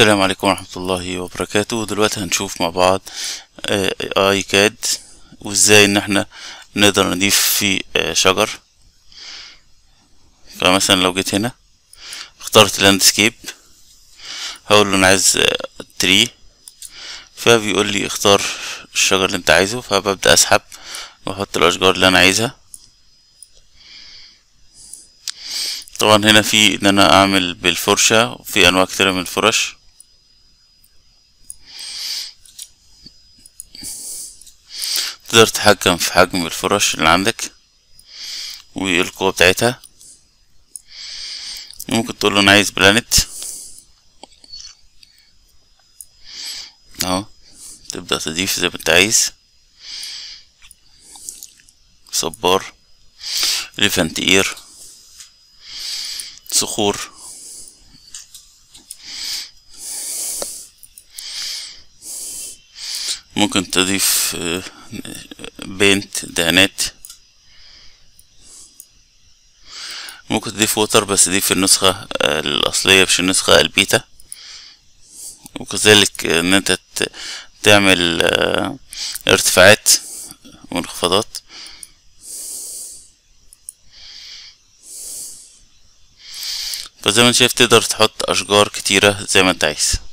السلام عليكم ورحمة الله وبركاته. دلوقتي هنشوف مع بعض اي كاد وازاي ان احنا نقدر نضيف في شجر. فمثلا لو جيت هنا اخترت لاندسكيب، هقول له انا عايز تري، فبيقول لي اختار الشجر اللي انت عايزه، فببدأ اسحب واحط الاشجار اللي انا عايزها. طبعا هنا في ان انا اعمل بالفرشة، وفي انواع كتيرة من الفرش. تقدر تتحكم في حجم الفرش اللي عندك والقوة بتاعتها. ممكن تقول له انا عايز بلانت اهو، تبدأ تضيف زي ما انت عايز، صبار، ليفنت اير، صخور، ممكن تضيف بينت، دهانات، ممكن تضيف ووتر بس دي في النسخة الأصلية مش النسخة البيتا. وكذلك ان انت تعمل ارتفاعات وانخفاضات. فزي ما انت شايف تقدر تحط اشجار كتيرة زي ما انت عايز.